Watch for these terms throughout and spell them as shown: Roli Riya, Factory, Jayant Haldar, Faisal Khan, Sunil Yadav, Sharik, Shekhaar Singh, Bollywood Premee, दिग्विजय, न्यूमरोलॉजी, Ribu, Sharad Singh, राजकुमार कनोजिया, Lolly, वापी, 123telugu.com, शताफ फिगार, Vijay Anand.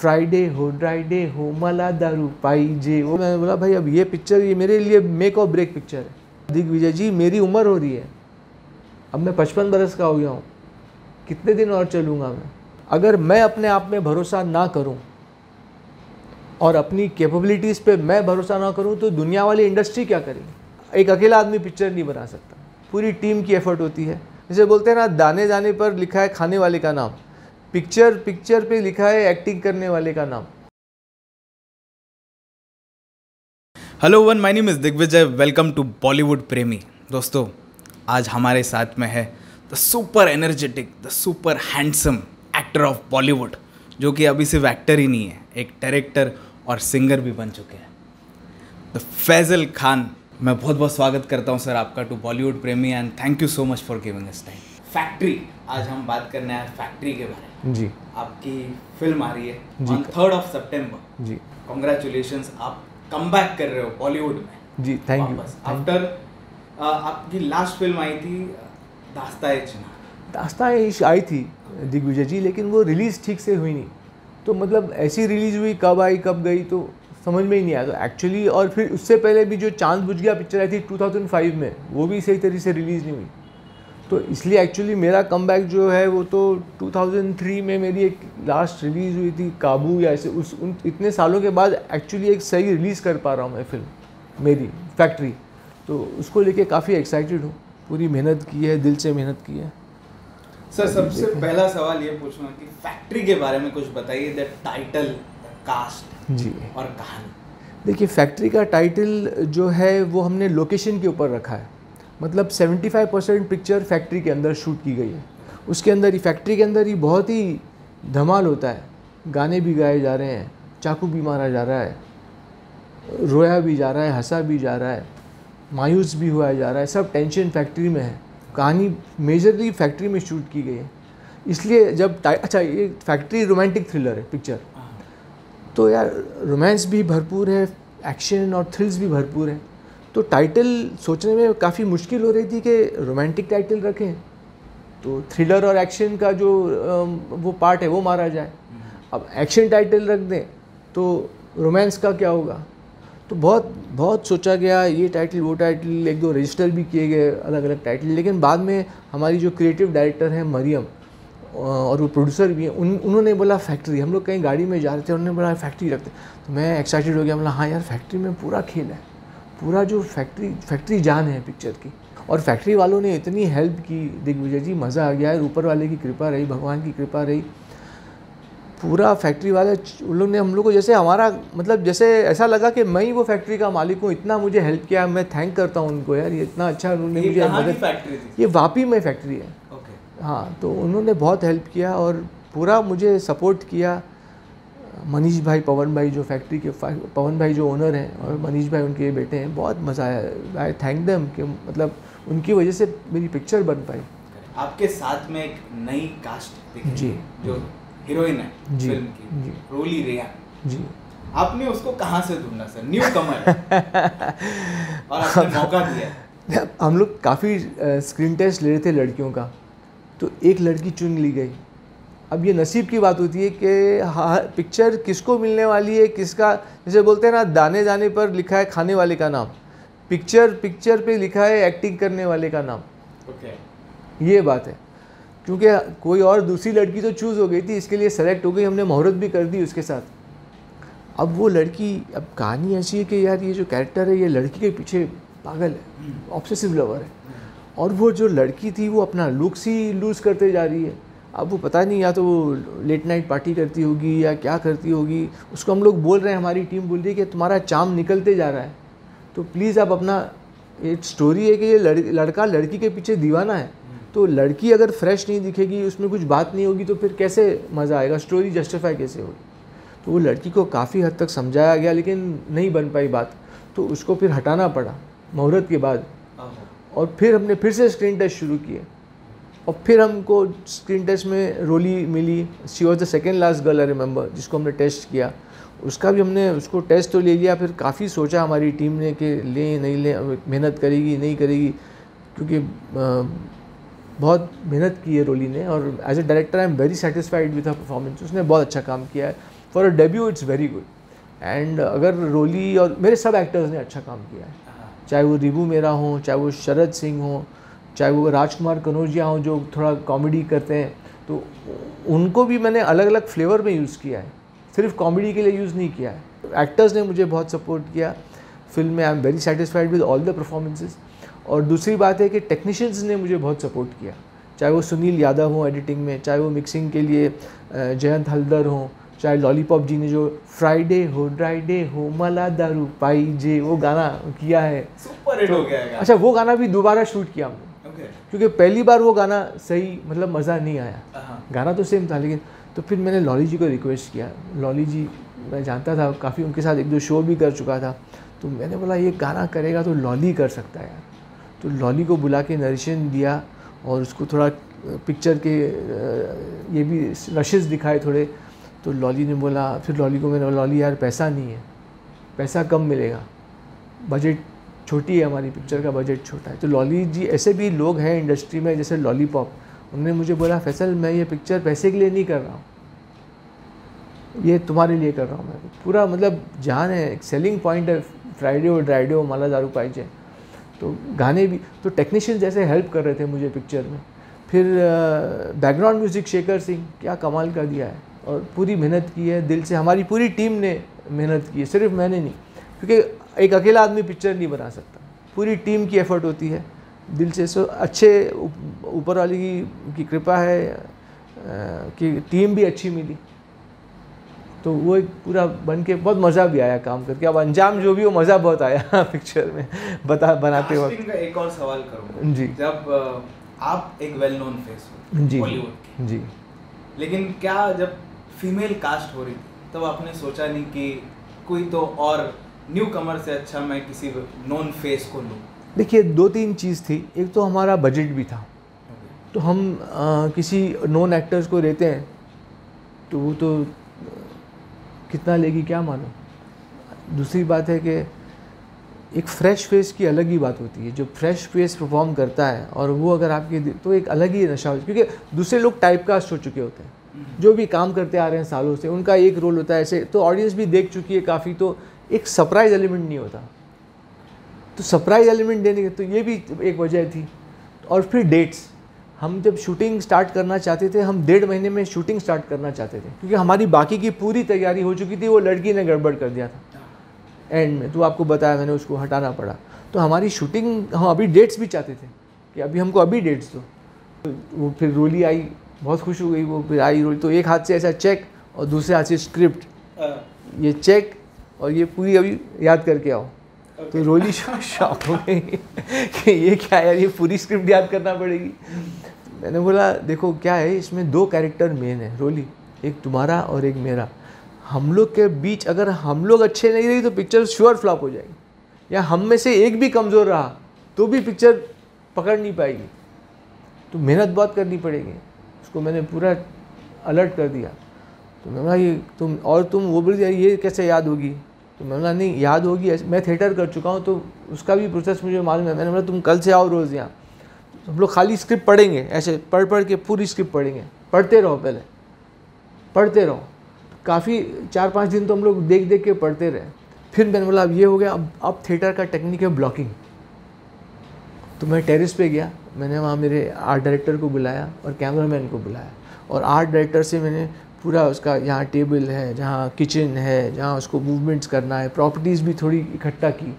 Friday हो मला दारू पाई जे। वो मैंने बोला भाई अब ये पिक्चर ये मेरे लिए मेक और ब्रेक पिक्चर है। दिग्विजय जी मेरी उम्र हो रही है, अब मैं 55 बरस का हो गया हूँ, कितने दिन और चलूँगा मैं। अगर मैं अपने आप में भरोसा ना करूँ और अपनी कैपेबिलिटीज़ पे मैं भरोसा ना करूँ तो दुनिया वाली इंडस्ट्री क्या करेगी। एक अकेला आदमी पिक्चर नहीं बना सकता, पूरी टीम की एफर्ट होती है। जैसे बोलते हैं ना, दाने दाने पर लिखा है खाने वाले का नाम, पिक्चर पे लिखा है एक्टिंग करने वाले का नाम। Hello one, my name is दिग्विजय, welcome to Bollywood Premi. दोस्तों आज हमारे साथ में है the super energetic, the super handsome actor of Bollywood, जो कि अभी सिर्फ एक्टर ही नहीं है, एक डायरेक्टर और सिंगर भी बन चुके हैं, द फैजल खान। मैं बहुत बहुत स्वागत करता हूं सर आपका to Bollywood Premi and thank you so much for giving us time. Factory, आज हम बात करने आए फैक्ट्री के बारे में। जी आपकी फिल्म आ रही है ऑन 3rd of September। जी कॉन्ग्रेचुलेशंस, आप कमबैक कर रहे हो बॉलीवुड में। जी थैंक यू। आफ्टर आपकी लास्ट फिल्म आई थी दास्तान-ए-इश्क आई थी दिग्विजय जी, लेकिन वो रिलीज़ ठीक से हुई नहीं। तो मतलब ऐसी रिलीज़ हुई, कब आई कब गई तो समझ में ही नहीं आया तो एक्चुअली। और फिर उससे पहले भी जो चांद बुझ गया पिक्चर आई थी 2005 में, वो भी सही तरीके से रिलीज़ नहीं हुई। तो इसलिए एक्चुअली मेरा कमबैक जो है वो तो 2003 में मेरी एक लास्ट रिलीज़ हुई थी काबू, या ऐसे इतने सालों के बाद एक्चुअली एक सही रिलीज़ कर पा रहा हूँ मैं फिल्म मेरी फैक्ट्री। तो उसको लेके काफ़ी एक्साइटेड हूँ, पूरी मेहनत की है, दिल से मेहनत की है। सर सबसे पहला सवाल ये पूछना कि फैक्ट्री के बारे में कुछ बताइए, द टाइटल, द कास्ट जी और कहानी। देखिए फैक्ट्री का टाइटल जो है वो हमने लोकेशन के ऊपर रखा है, मतलब 75% पिक्चर फैक्ट्री के अंदर शूट की गई है। उसके अंदर ही फैक्ट्री के अंदर ही बहुत ही धमाल होता है, गाने भी गाए जा रहे हैं, चाकू भी मारा जा रहा है, रोया भी जा रहा है, हंसा भी जा रहा है, मायूस भी हुआ जा रहा है, सब टेंशन फैक्ट्री में है। कहानी मेजरली फैक्ट्री में शूट की गई है, इसलिए जब अच्छा ये फैक्ट्री रोमांटिक थ्रिलर है पिक्चर, तो यार रोमांस भी भरपूर है, एक्शन और थ्रिल्स भी भरपूर है। तो टाइटल सोचने में काफ़ी मुश्किल हो रही थी कि रोमांटिक टाइटल रखें तो थ्रिलर और एक्शन का जो वो पार्ट है वो मारा जाए। अब एक्शन टाइटल रख दें तो रोमांस का क्या होगा। तो बहुत सोचा गया, ये टाइटल वो टाइटल, एक दो रजिस्टर भी किए गए अलग अलग टाइटल, लेकिन बाद में हमारी जो क्रिएटिव डायरेक्टर हैं मरियम और वो प्रोड्यूसर भी हैं, उन्होंने बोला फैक्ट्री। हम लोग कहीं गाड़ी में जा रहे थे, उन्होंने बोला फैक्ट्री रखते, तो मैं एक्साइटेड हो गया, बोला हाँ यार फैक्ट्री में पूरा खेल है, पूरा जो फैक्ट्री जान है पिक्चर की। और फैक्ट्री वालों ने इतनी हेल्प की दिग्विजय जी, मज़ा आ गया है, ऊपर वाले की कृपा रही, भगवान की कृपा रही, पूरा फैक्ट्री वाले उन लोग ने हम लोग को जैसे हमारा मतलब जैसे ऐसा लगा कि मैं ही वो फैक्ट्री का मालिक हूँ, इतना मुझे हेल्प किया। मैं थैंक करता हूँ उनको यार, ये इतना अच्छा उन्होंने मुझे मदद। ये वापी में फैक्ट्री है okay। हाँ तो उन्होंने बहुत हेल्प किया और पूरा मुझे सपोर्ट किया। मनीष भाई, पवन भाई जो फैक्ट्री के पवन भाई जो ओनर हैं और मनीष भाई उनके ये बेटे हैं, बहुत मज़ा आया। आई थैंक देम कि मतलब उनकी वजह से मेरी पिक्चर बन पाई। आपके साथ में एक नई कास्ट जी, जो हीरोइन है फिल्म की, रोली रिया जी, आपने उसको कहाँ से ढूंढा सर? न्यूकमर और आपने मौका दिया। हम लोग काफ़ी स्क्रीन टेस्ट ले रहे थे लड़कियों का, तो एक लड़की चुन ली गई। अब ये नसीब की बात होती है कि पिक्चर किसको मिलने वाली है, किसका। जैसे बोलते हैं ना, दाने दाने पर लिखा है खाने वाले का नाम, पिक्चर पे लिखा है एक्टिंग करने वाले का नाम okay। ये बात है, क्योंकि कोई और दूसरी लड़की तो चूज़ हो गई थी, इसके लिए सेलेक्ट हो गई, हमने मुहूर्त भी कर दी उसके साथ। अब वो लड़की, अब कहानी ऐसी है कि यार ये जो कैरेक्टर है ये लड़की के पीछे पागल है, ऑब्सेसिव लवर है, और वो जो लड़की थी वो अपना लुक्स ही लूज़ करते जा रही है। अब वो पता नहीं या तो वो लेट नाइट पार्टी करती होगी या क्या करती होगी। उसको हम लोग बोल रहे हैं, हमारी टीम बोल रही है कि तुम्हारा चार्म निकलते जा रहा है, तो प्लीज़ आप अपना। एक स्टोरी है कि ये लड़का लड़की के पीछे दीवाना है, तो लड़की अगर फ्रेश नहीं दिखेगी, उसमें कुछ बात नहीं होगी, तो फिर कैसे मज़ा आएगा, स्टोरी जस्टिफाई कैसे होगी। तो वो लड़की को काफ़ी हद तक समझाया गया लेकिन नहीं बन पाई बात, तो उसको फिर हटाना पड़ा मुहूर्त के बाद। और फिर हमने फिर से स्क्रीन टेस्ट शुरू किए और फिर हमको स्क्रीन टेस्ट में रोली मिली। She was the second last girl I remember, जिसको हमने टेस्ट किया। उसका भी हमने उसको टेस्ट तो ले लिया, फिर काफ़ी सोचा हमारी टीम ने कि लें नहीं लें, मेहनत करेगी नहीं करेगी, क्योंकि बहुत मेहनत की है रोली ने। और as a director I am very satisfied with her performance, उसने बहुत अच्छा काम किया है। For a debut it's very good. And अगर रोली और मेरे सब एक्टर्स ने अच्छा काम किया है, चाहे वो रिबू मेरा हो, चाहे वो शरद सिंह हो, चाहे वो राजकुमार कनोजिया हो जो थोड़ा कॉमेडी करते हैं, तो उनको भी मैंने अलग अलग फ्लेवर में यूज़ किया है, सिर्फ कॉमेडी के लिए यूज़ नहीं किया है. एक्टर्स ने मुझे बहुत सपोर्ट किया फिल्म में. I am very satisfied with all the performances. और दूसरी बात है कि टेक्नीशियंस ने मुझे बहुत सपोर्ट किया, चाहे वो सुनील यादव हो एडिटिंग में, चाहे वो मिक्सिंग के लिए जयंत हल्दर हों, चाहे लॉलीपॉप जी ने जो फ्राइडे हो मला दारू पाई जे वो गाना किया है, सुपर हिट हो गया है. अच्छा, वो गाना भी दोबारा शूट किया हमने क्योंकि पहली बार वो गाना सही मतलब मज़ा नहीं आया, गाना तो सेम था लेकिन. तो फिर मैंने लॉली जी को रिक्वेस्ट किया, लॉली जी मैं जानता था, काफ़ी उनके साथ एक दो शो भी कर चुका था, तो मैंने बोला ये गाना करेगा तो लॉली कर सकता है यार. तो लॉली को बुला के नरेशन दिया और उसको थोड़ा पिक्चर के ये भी रशेस दिखाए थोड़े. तो लॉली ने बोला, फिर लॉली को मैंने बोला लॉली यार पैसा नहीं है, पैसा कम मिलेगा, बजट छोटी है, हमारी पिक्चर का बजट छोटा है. तो लॉली जी ऐसे भी लोग हैं इंडस्ट्री में जैसे लॉलीपॉप, उन्होंने मुझे बोला फैसल मैं ये पिक्चर पैसे के लिए नहीं कर रहा हूँ, ये तुम्हारे लिए कर रहा हूँ मैं. पूरा मतलब जान है, एक सेलिंग पॉइंट है फ्राइडे और ड्राइडे और माला दारू पाइजे. तो गाने भी तो टेक्नीशियन जैसे हेल्प कर रहे थे मुझे पिक्चर में. फिर बैकग्राउंड म्यूज़िक शेखर सिंह, क्या कमाल का दिया है और पूरी मेहनत की है दिल से, हमारी पूरी टीम ने मेहनत की है, सिर्फ मैंने नहीं, क्योंकि एक अकेला आदमी पिक्चर नहीं बना सकता, पूरी टीम की एफर्ट होती है दिल से. सो अच्छे ऊपर वाले की कृपा है कि टीम भी अच्छी मिली, तो वो एक पूरा बन के बहुत मज़ा भी आया काम करके. अब अंजाम जो भी हो मज़ा बहुत आया पिक्चर में बनाते वक्त. एक और सवाल करूँगा जी, जब आप एक वेल नोन फेस हो बॉलीवुड के जी, लेकिन क्या जब फीमेल कास्ट हो रही थी तब आपने सोचा नहीं कि कोई तो और न्यू कमर से अच्छा मैं किसी नोन फेस को लूँ? देखिए दो तीन चीज़ थी. एक तो हमारा बजट भी था, तो हम किसी नॉन एक्टर्स को देते हैं तो वो तो कितना लेगी क्या मालूम. दूसरी बात है कि एक फ्रेश फेस की अलग ही बात होती है, जो फ्रेश फेस परफॉर्म करता है और वो अगर आपके तो एक अलग ही नशा होता है, क्योंकि दूसरे लोग टाइपकास्ट हो चुके होते हैं, जो भी काम करते आ रहे हैं सालों से उनका एक रोल होता है ऐसे, तो ऑडियंस भी देख चुकी है काफ़ी, तो एक सरप्राइज एलिमेंट नहीं होता, तो सरप्राइज एलिमेंट देने के तो ये भी एक वजह थी. और फिर डेट्स, हम जब शूटिंग स्टार्ट करना चाहते थे, हम 1.5 महीने में शूटिंग स्टार्ट करना चाहते थे क्योंकि हमारी बाकी की पूरी तैयारी हो चुकी थी, वो लड़की ने गड़बड़ कर दिया था एंड में, तो आपको बताया मैंने, उसको हटाना पड़ा. तो हमारी शूटिंग, हम अभी डेट्स भी चाहते थे कि अभी हमको अभी डेट्स दो. तो वो फिर रोली आई, बहुत खुश हो गई वो, फिर आई रोली, तो एक हाथ से ऐसा चेक और दूसरे हाथ से स्क्रिप्ट, ये चेक और ये पूरी अभी याद करके आओ. तो रोली शॉक हो गई कि ये क्या यार, ये पूरी स्क्रिप्ट याद करना पड़ेगी. मैंने बोला देखो क्या है, इसमें 2 कैरेक्टर मेन है रोली, एक तुम्हारा और एक मेरा. हम लोग के बीच अगर हम लोग अच्छे नहीं रहे तो पिक्चर श्योर फ्लॉप हो जाएगी, या हम में से एक भी कमज़ोर रहा तो भी पिक्चर पकड़ नहीं पाएगी, तो मेहनत बहुत करनी पड़ेगी. उसको मैंने पूरा अलर्ट कर दिया. तो मैंने बोला ये तुम और तुम, वो बोली ये कैसे याद होगी? तो मैंने बोला नहीं याद होगी, मैं थिएटर कर चुका हूँ तो उसका भी प्रोसेस मुझे मालूम है. मैंने बोला तुम कल से आओ रोज़ यहाँ, हम लोग खाली स्क्रिप्ट पढ़ेंगे, ऐसे पढ़ पढ़ के पूरी स्क्रिप्ट पढ़ेंगे, पढ़ते रहो, पहले पढ़ते रहो. काफ़ी 4-5 दिन तो हम लोग देख देख के पढ़ते रहे. फिर मैंने बोला अब ये हो गया, अब थिएटर का टेक्निक है ब्लॉकिंग. तो मैं टेरेस पे गया, मैंने वहाँ मेरे आर्ट डायरेक्टर को बुलाया और कैमरामैन को बुलाया, और आर्ट डायरेक्टर से मैंने पूरा उसका, यहाँ टेबल है, जहाँ किचन है, जहाँ उसको मूवमेंट्स करना है, प्रॉपर्टीज़ भी थोड़ी इकट्ठा की,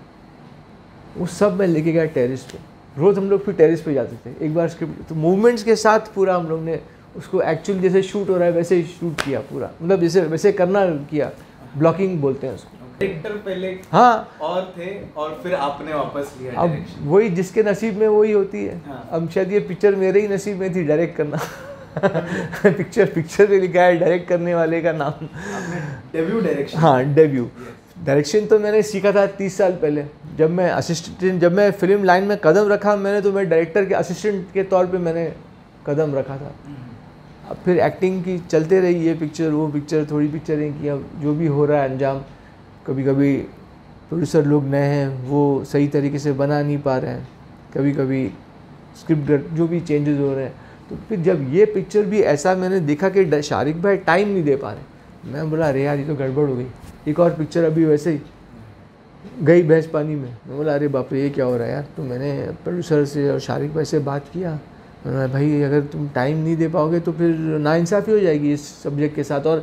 वो सब मैं लेके गया टेरेस पे. रोज़ हम लोग फिर टेरेस पे जाते थे, एक बार स्क्रिप्ट तो मूवमेंट्स के साथ पूरा हम लोग ने उसको एक्चुअल जैसे शूट हो रहा है वैसे शूट किया पूरा, मतलब जैसे वैसे करना किया, ब्लॉकिंग बोलते हैं उसको. डायरेक्टर पहले हाँ और थे, और फिर आपने वापस लिया. अब वही जिसके नसीब में वही होती है. अब शायद ये पिक्चर मेरे ही नसीब में थी डायरेक्ट करना. पिक्चर में लिखा है डायरेक्ट करने वाले का नाम. Debut direction. हाँ डेब्यू डायरेक्शन तो मैंने सीखा था 30 साल पहले, जब मैं फिल्म लाइन में कदम रखा मैंने, तो मैं डायरेक्टर के असिस्टेंट के तौर पे मैंने कदम रखा था. अब फिर एक्टिंग की चलते रही, ये पिक्चर वो पिक्चर, थोड़ी पिक्चरें की, अब जो भी हो रहा है अंजाम, कभी कभी प्रोड्यूसर लोग नए हैं वो सही तरीके से बना नहीं पा रहे हैं, कभी कभी स्क्रिप्ट जो भी चेंजेस हो रहे हैं. तो फिर जब ये पिक्चर भी ऐसा मैंने देखा कि शारिक भाई टाइम नहीं दे पा रहे, मैं बोला अरे यार ये तो गड़बड़ हो गई। एक और पिक्चर अभी वैसे ही गई भैंस पानी में, मैं बोला अरे बाप रे ये क्या हो रहा है यार। तो मैंने प्रोड्यूसर से और शारिक भाई से बात किया, भाई अगर तुम टाइम नहीं दे पाओगे तो फिर नाइंसाफ़ी हो जाएगी इस सब्जेक्ट के साथ।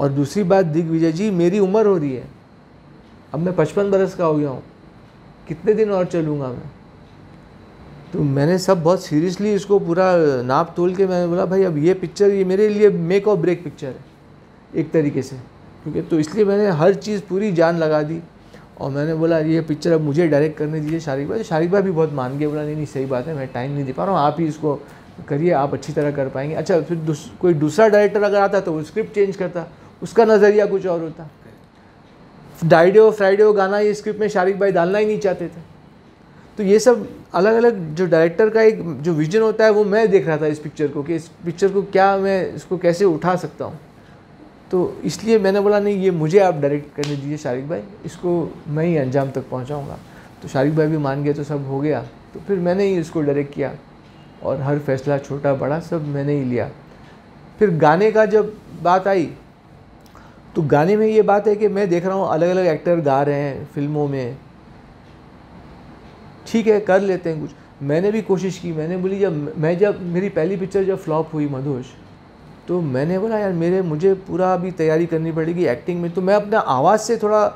और दूसरी बात दिग्विजय जी मेरी उम्र हो रही है, अब मैं 55 बरस का हो गया हूँ, कितने दिन और चलूँगा मैं। तो मैंने सब बहुत सीरियसली इसको पूरा नाप तोल के मैंने बोला भाई अब ये पिक्चर ये मेरे लिए मेक और ब्रेक पिक्चर है एक तरीके से, क्योंकि तो इसलिए मैंने हर चीज़ पूरी जान लगा दी। और मैंने बोला ये पिक्चर अब मुझे डायरेक्ट करने दीजिए शारिक भाई। शारिक भाई भी बहुत मान गए, बोला नहीं नहीं सही बात है, मैं टाइम नहीं दे पा रहा हूँ, आप ही इसको करिए, आप अच्छी तरह कर पाएंगे। अच्छा फिर कोई दूसरा डायरेक्टर अगर आता तो वो स्क्रिप्ट चेंज करता, उसका नज़रिया कुछ और होता। डाइडे फ्राइडे गाना ये स्क्रिप्ट में शारिक भाई डालना ही नहीं चाहते थे। तो ये सब अलग अलग जो डायरेक्टर का एक जो विजन होता है वो मैं देख रहा था इस पिक्चर को, कि इस पिक्चर को क्या मैं इसको कैसे उठा सकता हूँ। तो इसलिए मैंने बोला नहीं ये मुझे आप डायरेक्ट करने दीजिए शारिक भाई, इसको मैं ही अंजाम तक पहुंचाऊंगा। तो शारिक भाई भी मान गए, तो सब हो गया। तो फिर मैंने ही इसको डायरेक्ट किया और हर फैसला छोटा बड़ा सब मैंने ही लिया। फिर गाने का जब बात आई तो गाने में ये बात है कि मैं देख रहा हूँ अलग अलग एक्टर गा रहे हैं फिल्मों में, ठीक है कर लेते हैं कुछ। मैंने भी कोशिश की, मैंने बोली जब मेरी पहली पिक्चर जब फ्लॉप हुई मधोश, तो मैंने बोला यार मुझे पूरा अभी तैयारी करनी पड़ेगी एक्टिंग में। तो मैं अपना आवाज़ से थोड़ा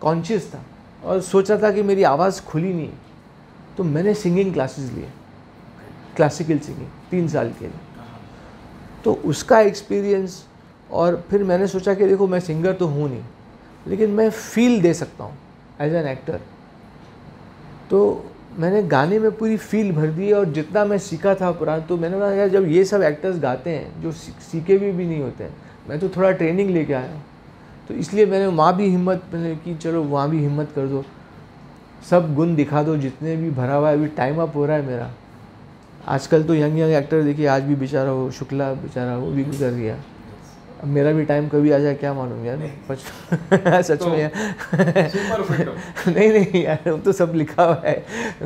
कॉन्शियस था और सोच रहा था कि मेरी आवाज़ खुली नहीं। तो मैंने सिंगिंग क्लासेस लिए, क्लासिकल सिंगिंग 3 साल के लिए। तो उसका एक्सपीरियंस, और फिर मैंने सोचा कि देखो मैं सिंगर तो हूँ नहीं, लेकिन मैं फील दे सकता हूँ एज एन एक्टर। तो मैंने गाने में पूरी फील भर दी और जितना मैं सीखा था पुराना। तो मैंने बोला यार जब ये सब एक्टर्स गाते हैं जो सीखे भी नहीं होते हैं, मैं तो थोड़ा ट्रेनिंग लेके आया हूँ। तो इसलिए मैंने वहाँ भी हिम्मत की, चलो वहाँ भी हिम्मत कर दो, सब गुण दिखा दो जितने भी भरा हुआ है। अभी टाइम अप हो रहा है मेरा। आजकल तो यंग एक्टर देखिए, आज भी बेचारा वो शुक्ला बेचारा वो भी गुजर गया। अब मेरा भी टाइम कभी आ जाए क्या मालूम यार, सच में यार। नहीं नहीं यार, तो सब लिखा हुआ है,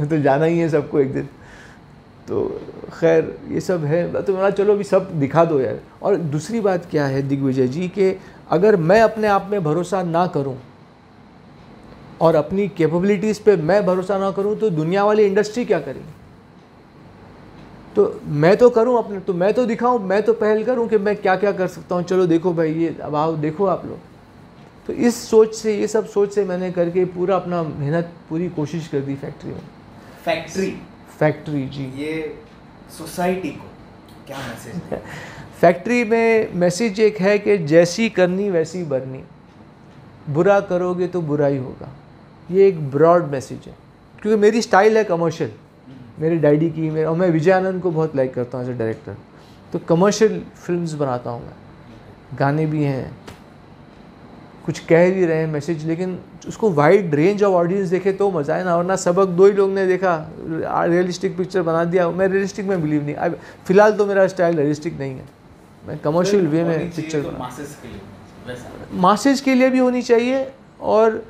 तो जाना ही है सबको एक दिन। तो खैर ये सब है, तो मेरा चलो अभी सब दिखा दो यार। और दूसरी बात क्या है दिग्विजय जी के, अगर मैं अपने आप में भरोसा ना करूं और अपनी कैपेबिलिटीज़ पे मैं भरोसा ना करूं तो दुनिया वाली इंडस्ट्री क्या करेगी। तो मैं तो करूं अपने, तो मैं तो दिखाऊं, मैं तो पहल करूं कि मैं क्या क्या कर सकता हूं, चलो देखो भाई ये अब आओ देखो आप लोग। तो इस सोच से, ये सब सोच से मैंने करके पूरा अपना मेहनत पूरी कोशिश कर दी फैक्ट्री में। फैक्ट्री जी ये सोसाइटी को क्या मैसेज है? फैक्ट्री में मैसेज एक है कि जैसी करनी वैसी बननी, बुरा करोगे तो बुरा ही होगा। ये एक ब्रॉड मैसेज है, क्योंकि मेरी स्टाइल है कमर्शियल, मेरे डैडी की मेरे, और मैं विजय आनंद को बहुत लाइक करता हूँ एज ए डायरेक्टर। तो कमर्शियल फिल्म्स बनाता हूँ मैं, गाने भी हैं, कुछ कह भी रहे हैं मैसेज, लेकिन उसको वाइड रेंज ऑफ ऑडियंस देखे तो मज़ा आए ना। वरना सबक 2 ही लोग ने देखा, रियलिस्टिक पिक्चर बना दिया। मैं रियलिस्टिक में बिलीव नहीं, अब फिलहाल तो मेरा स्टाइल रियलिस्टिक नहीं है, मैं कमर्शियल वे में पिक्चर बना। मासेज के लिए भी होनी चाहिए और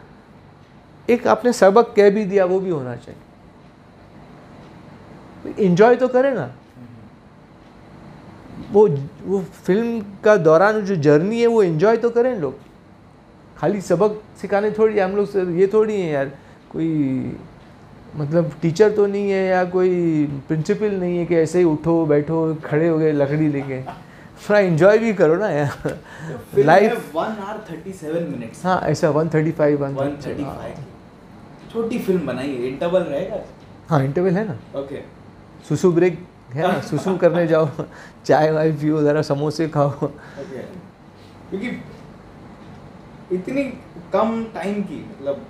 एक आपने सबक कह भी दिया वो भी होना चाहिए, एंजॉय तो करें ना। वो फिल्म का दौरान जो जर्नी है वो एंजॉय तो करें लोग, खाली सबक सिखाने थोड़ी हम लोग सर, ये थोड़ी है यार, कोई मतलब टीचर तो नहीं है या कोई प्रिंसिपल नहीं है कि ऐसे ही उठो बैठो खड़े हो गए लकड़ी लेके। थोड़ा एंजॉय भी करो ना यार लाइफ। 1 hour 37 minutes, हाँ ऐसा 135 छोटी फिल्म बनाइए, इंटरवल रहेगा। हाँ इंटरवल है ना, ओके सुसु ब्रेक है ना, सुसु करने जाओ, चाय वाय पियो, ज़रा समोसे खाओ। क्योंकि इतनी कम टाइम की, मतलब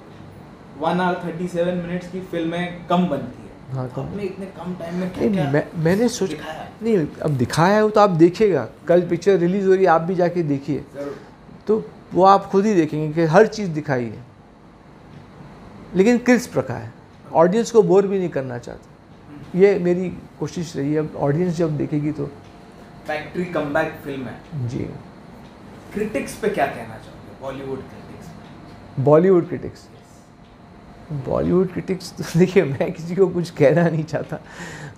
1 hour 37 minutes की फिल्में कम बनती है। हाँ कम, आपने इतने कम टाइम में क्या मैंने सोचा नहीं, अब दिखाया है वो तो आप देखिएगा, कल पिक्चर रिलीज हो रही है आप भी जाके देखिए, तो वो आप खुद ही देखेंगे कि हर चीज़ दिखाई है, लेकिन किस प्रकार ऑडियंस को बोर भी नहीं करना चाहता, ये मेरी कोशिश रही है। अब ऑडियंस जब देखेगी तो फैक्ट्री कमबैक फिल्म है जी। क्रिटिक्स पे क्या कहना चाहोगे, बॉलीवुड क्रिटिक्स? बॉलीवुड क्रिटिक्स तो देखिए मैं किसी को कुछ कहना नहीं चाहता,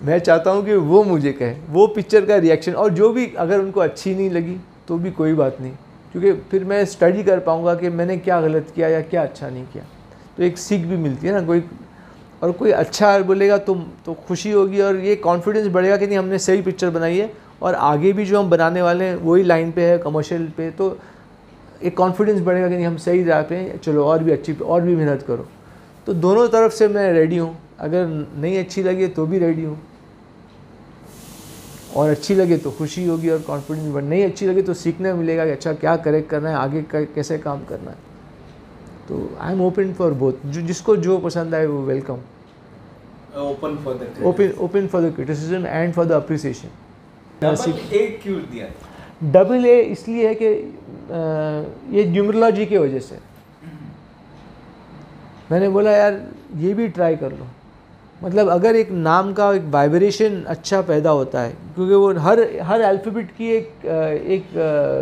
मैं चाहता हूँ कि वो मुझे कहे, वो पिक्चर का रिएक्शन, और जो भी अगर उनको अच्छी नहीं लगी तो भी कोई बात नहीं, क्योंकि फिर मैं स्टडी कर पाऊँगा कि मैंने क्या गलत किया या क्या अच्छा नहीं किया। तो एक सीख भी मिलती है ना, कोई और कोई अच्छा बोलेगा तो खुशी होगी और ये कॉन्फिडेंस बढ़ेगा कि नहीं हमने सही पिक्चर बनाई है और आगे भी जो हम बनाने वाले हैं वही लाइन पे है कमर्शियल पे, तो एक कॉन्फिडेंस बढ़ेगा कि नहीं हम सही राह पे हैं, चलो और भी अच्छी और भी मेहनत करो। तो दोनों तरफ से मैं रेडी हूँ, अगर नहीं अच्छी लगे तो भी रेडी हूँ और अच्छी लगे तो खुशी होगी और कॉन्फिडेंस बढ़, नहीं अच्छी लगे तो सीखने मिलेगा कि अच्छा क्या करेक्ट करना है, आगे कैसे काम करना है। तो I am open for both, जिसको जो पसंद आए वो welcome, open for the criticism and for the appreciation. क्यों दिया डबल ए? इसलिए है कि ये न्यूमरोलॉजी की वजह से मैंने बोला यार ये भी ट्राई कर लो, मतलब अगर एक नाम का एक वाइब्रेशन अच्छा पैदा होता है, क्योंकि वो हर अल्फ़ाबेट की एक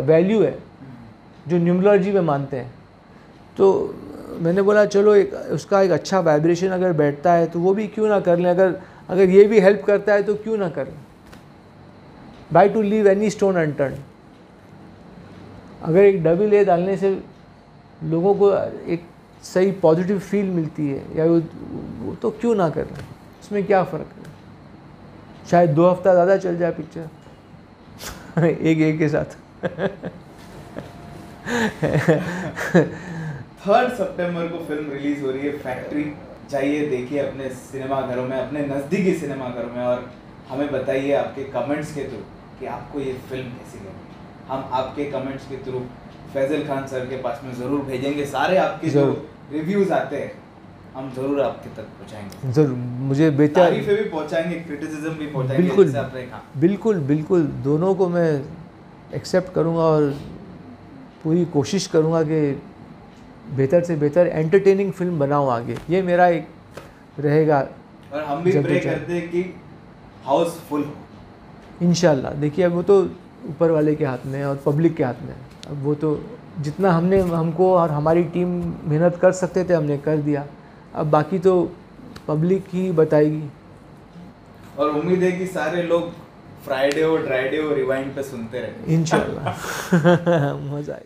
वैल्यू है जो न्यूमरोलॉजी में मानते हैं। तो मैंने बोला चलो उसका एक अच्छा वाइब्रेशन अगर बैठता है तो वो भी क्यों ना कर लें, अगर ये भी हेल्प करता है तो क्यों ना कर लें। By to leave any stone unturned, अगर एक डबल ए डालने से लोगों को एक सही पॉजिटिव फील मिलती है या वो तो क्यों ना कर लें, उसमें क्या फ़र्क है, शायद 2 हफ्ता ज़्यादा चल जाए पिक्चर एक ए के साथ। 3 सितंबर को फिल्म रिलीज़ हो रही है फैक्ट्री, जाइए देखिए अपने सिनेमाघरों में, अपने नज़दीकी सिनेमाघरों में, और हमें बताइए आपके कमेंट्स के थ्रू कि आपको ये फिल्म कैसी लगी। हम आपके कमेंट्स के थ्रू फैजल खान सर के पास में ज़रूर भेजेंगे, सारे आपके जो रिव्यूज़ आते हैं हम ज़रूर आपके तक पहुँचाएंगे, ज़रूर मुझे तारीफें भी पहुँचाएंगे, क्रिटिसिज्म भी पहुँचाएंगे। बिल्कुल बिल्कुल बिल्कुल, दोनों को मैं एक्सेप्ट करूँगा और पूरी कोशिश करूँगा कि बेहतर से बेहतर एंटरटेनिंग फिल्म बनाओ आगे, ये मेरा एक रहेगा। और हम भी प्रे करते हैं कि हाउसफुल हो इंशाल्लाह। देखिए अब वो तो ऊपर वाले के हाथ में है और पब्लिक के हाथ में है, अब वो तो जितना हमको और हमारी टीम मेहनत कर सकते थे हमने कर दिया, अब बाकी तो पब्लिक ही बताएगी। और उम्मीद है कि सारे लोग फ्राइडे और ड्राइडे और रिवाइंड पे सुनते रहे इंशाल्लाह मज़ा आएगा।